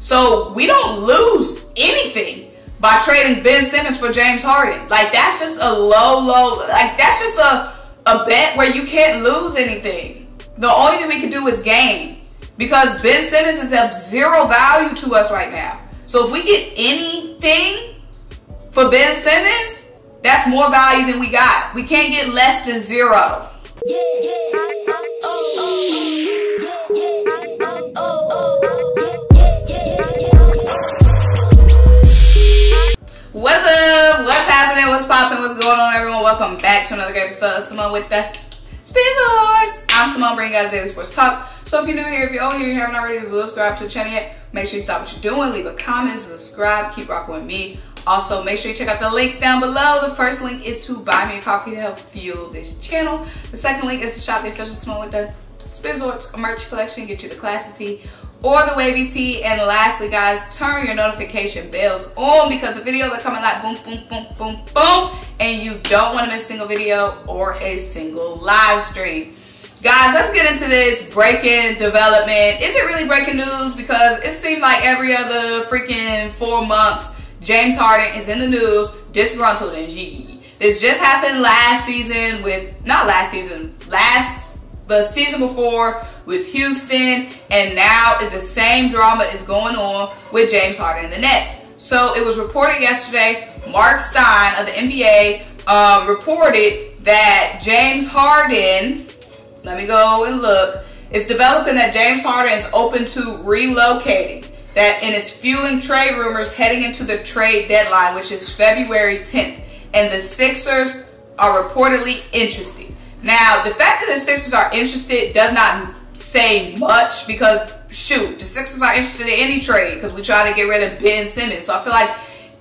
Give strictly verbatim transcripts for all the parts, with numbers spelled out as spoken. So we don't lose anything by trading Ben Simmons for James Harden. Like, that's just a low, low, like, that's just a, a bet where you can't lose anything. The only thing we can do is gain, because Ben Simmons is of zero value to us right now. So if we get anything for Ben Simmons, that's more value than we got. We can't get less than zero. Yeah, yeah. What's up? What's happening? What's popping? What's going on, everyone? Welcome back to another great episode of Simone with the Spears of Hearts. I'm Simone, bringing you guys daily sports talk. So if you're new here, if you're over here, you haven't already, subscribe to the channel yet. Make sure you stop what you're doing, leave a comment, subscribe, keep rocking with me. Also, make sure you check out the links down below. The first link is to buy me a coffee to help fuel this channel. The second link is to shop the official Simone with the Spears of Hearts merch collection, get you the classy tee or the wavy tee. And lastly, guys, turn your notification bells on, because the videos are coming like boom, boom, boom, boom, boom, and you don't want to miss a single video or a single live stream. Guys, let's get into this breaking development. Is it really breaking news? Because it seems like every other freaking four months, James Harden is in the news, disgruntled and G. This just happened last season with, not last season, last the season before with Houston, and now the same drama is going on with James Harden and the Nets. So it was reported yesterday, Mark Stein of the N B A um, reported that James Harden, let me go and look, it's developing that James Harden is open to relocating, that and it's fueling trade rumors heading into the trade deadline, which is February tenth, and the Sixers are reportedly interested. Now, the fact that the Sixers are interested does not say much, because, shoot, the Sixers are interested in any trade because we try to get rid of Ben Simmons. So I feel like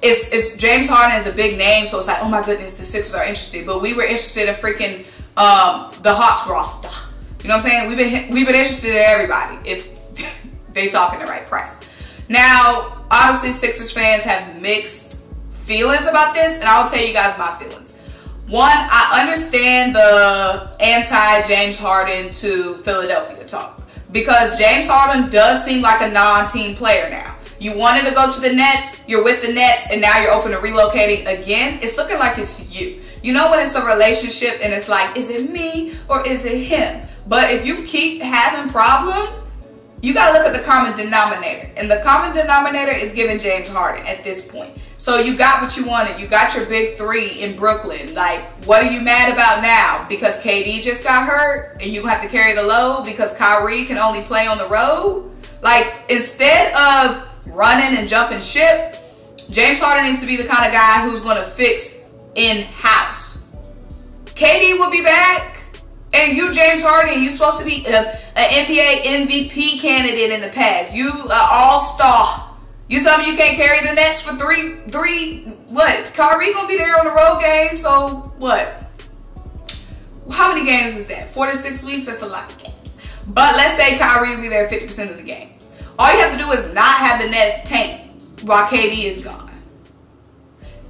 it's, it's James Harden is a big name, so it's like, oh my goodness, the Sixers are interested. But we were interested in freaking um, the Hawks roster. You know what I'm saying? We've been we've been interested in everybody if they talking the right price. Now, obviously, Sixers fans have mixed feelings about this, and I'll tell you guys my feelings. One, I understand the anti-James Harden to Philadelphia talk, because James Harden does seem like a non-team player now. You wanted to go to the Nets, you're with the Nets, and now you're open to relocating again. It's looking like it's you. You know when it's a relationship and it's like, is it me or is it him? But if you keep having problems, you got to look at the common denominator. And the common denominator is giving James Harden at this point. So you got what you wanted. You got your big three in Brooklyn. Like, what are you mad about now? Because K D just got hurt and you have to carry the load because Kyrie can only play on the road? Like, instead of running and jumping ship, James Harden needs to be the kind of guy who's going to fix in-house. K D will be back, and you, James Harden, you're supposed to be an N B A M V P candidate in the past. You an all-star. You tell me you can't carry the Nets for three, three, what? Kyrie gonna be there on the road game, so what? How many games is that? Four to six weeks, that's a lot of games. But let's say Kyrie will be there fifty percent of the games. All you have to do is not have the Nets tank while K D is gone.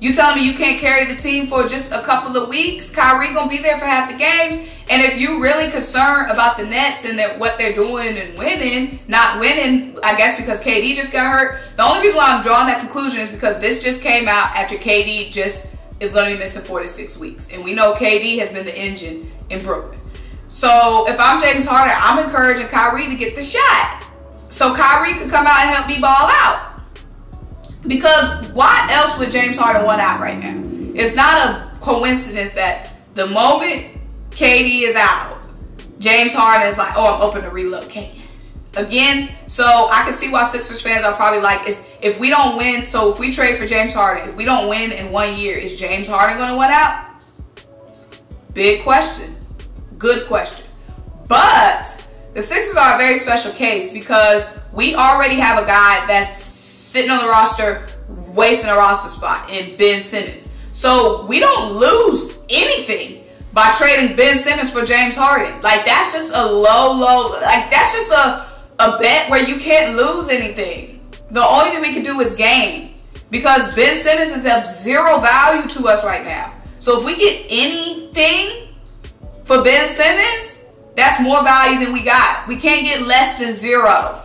You telling me you can't carry the team for just a couple of weeks? Kyrie gonna be there for half the games. And if you really concerned about the Nets and that what they're doing and winning, not winning, I guess because K D just got hurt. The only reason why I'm drawing that conclusion is because this just came out after K D just is going to be missing four to six weeks. And we know K D has been the engine in Brooklyn. So if I'm James Harden, I'm encouraging Kyrie to get the shot, so Kyrie could come out and help me ball out. Because why else would James Harden want out right now? It's not a coincidence that the moment K D is out, James Harden is like, oh, I'm open to relocate again. So I can see why Sixers fans are probably like, it's, if we don't win, so if we trade for James Harden, if we don't win in one year, is James Harden going to want out? Big question. Good question. But the Sixers are a very special case, because we already have a guy that's sitting on the roster, wasting a roster spot in Ben Simmons. So we don't lose anything by trading Ben Simmons for James Harden. Like, that's just a low, low, like, that's just a, a bet where you can't lose anything. The only thing we can do is gain, because Ben Simmons is of zero value to us right now. So if we get anything for Ben Simmons, that's more value than we got. We can't get less than zero.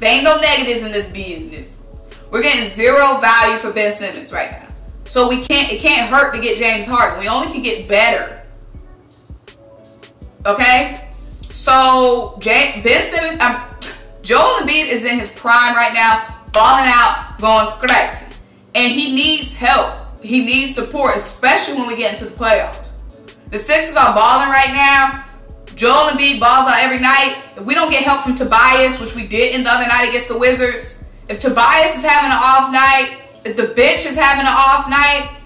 There ain't no negatives in this business. We're getting zero value for Ben Simmons right now. So we can't, it can't hurt to get James Harden. We only can get better. Okay? So James, Ben Simmons, I'm, Joel Embiid is in his prime right now, falling out, going crazy. And he needs help. He needs support, especially when we get into the playoffs. The Sixers are balling right now. Joel Embiid balls out every night. If we don't get help from Tobias, which we did in the other night against the Wizards, if Tobias is having an off night, if the bench is having an off night,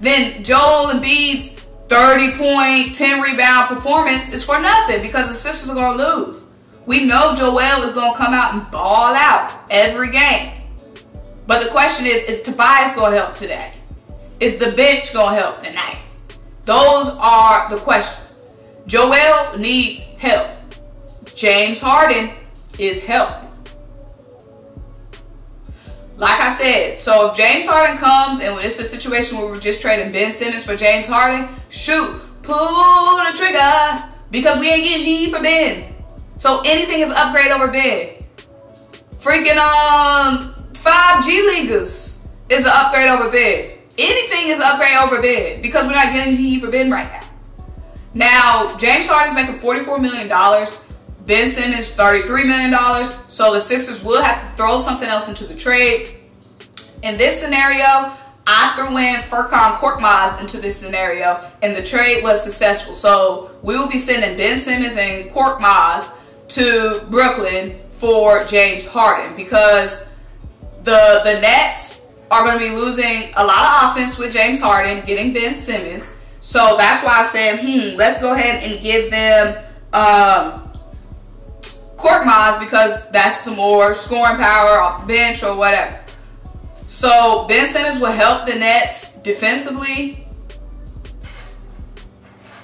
then Joel Embiid's thirty point, ten rebound performance is for nothing because the Sixers are going to lose. We know Joel is going to come out and ball out every game. But the question is, is Tobias going to help today? Is the bench going to help tonight? Those are the questions. Joel needs help. James Harden is help. Like I said, so if James Harden comes, and it's a situation where we're just trading Ben Simmons for James Harden, shoot, pull the trigger, because we ain't getting G for Ben. So anything is upgrade over Ben. Freaking um, five G Leaguers is an upgrade over Ben. Anything is upgrade over Ben, because we're not getting G for Ben right now. Now, James Harden's making forty-four million dollars. Ben Simmons, thirty-three million dollars. So the Sixers will have to throw something else into the trade. In this scenario, I threw in Furkan Korkmaz into this scenario, and the trade was successful. So we will be sending Ben Simmons and Korkmaz to Brooklyn for James Harden, because the, the Nets are going to be losing a lot of offense with James Harden, getting Ben Simmons. So that's why I said, hmm, let's go ahead and give them... Um, Korkmaz, because that's some more scoring power off the bench or whatever. So Ben Simmons will help the Nets defensively.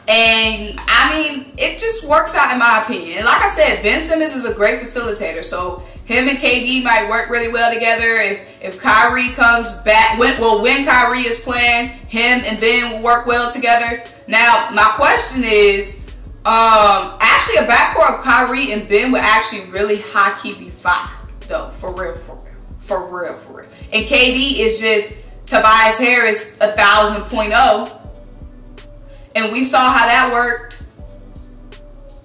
And I mean, it just works out in my opinion. And like I said, Ben Simmons is a great facilitator. So him and K D might work really well together. If if Kyrie comes back, when, well, when Kyrie is playing, him and Ben will work well together. Now, my question is, Um, actually, a backcourt of Kyrie and Ben would actually really high key be fine, though. For real, for real, for real, for real. And K D is just Tobias Harris one thousand point oh. And we saw how that worked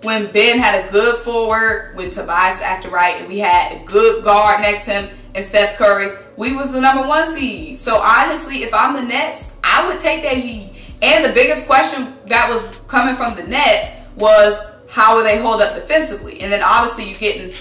when Ben had a good forward, when Tobias acted right, and we had a good guard next to him and Seth Curry. We was the number one seed. So honestly, if I'm the Nets, I would take that heat. And the biggest question that was coming from the Nets was how will they hold up defensively? And then obviously you're getting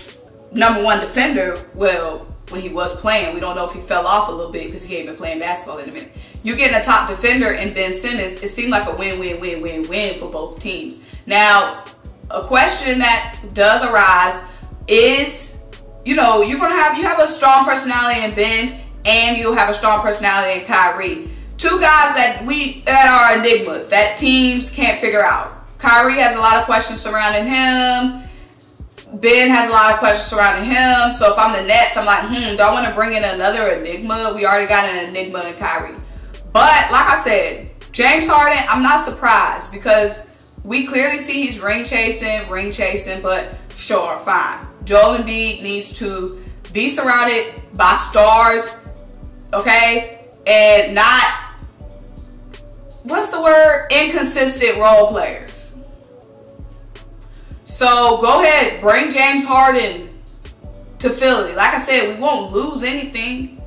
number one defender. Well, when he was playing, we don't know if he fell off a little bit because he ain't been playing basketball in a minute. You're getting a top defender in Ben Simmons. It seemed like a win-win-win-win-win for both teams. Now, a question that does arise is, you know, you're gonna have you have a strong personality in Ben, and you'll have a strong personality in Kyrie. Two guys that we that are enigmas that teams can't figure out. Kyrie has a lot of questions surrounding him. Ben has a lot of questions surrounding him. So if I'm the Nets, I'm like, hmm, do I want to bring in another enigma? We already got an enigma in Kyrie. But like I said, James Harden, I'm not surprised because we clearly see he's ring chasing, ring chasing, but sure, fine. Joel Embiid needs to be surrounded by stars, okay? And not, what's the word? Inconsistent role players. So go ahead, bring James Harden to Philly. Like I said, we won't lose anything.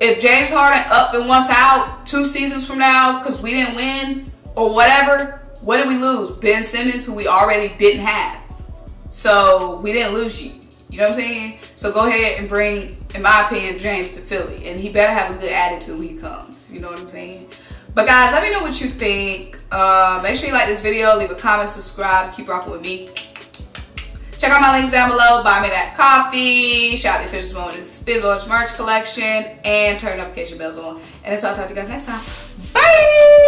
If James Harden up and once out two seasons from now because we didn't win or whatever, what did we lose? Ben Simmons, who we already didn't have. So we didn't lose you. You know what I'm saying? So go ahead and bring, in my opinion, James to Philly. And he better have a good attitude when he comes. You know what I'm saying? But guys, let me know what you think. Uh, make sure you like this video. Leave a comment, subscribe. Keep rocking with me. Check out my links down below. Buy me that coffee. Shout out to Fishers Moment and Spizzle's merch collection. And turn notification bells on. And that's all. I'll talk to you guys next time. Bye!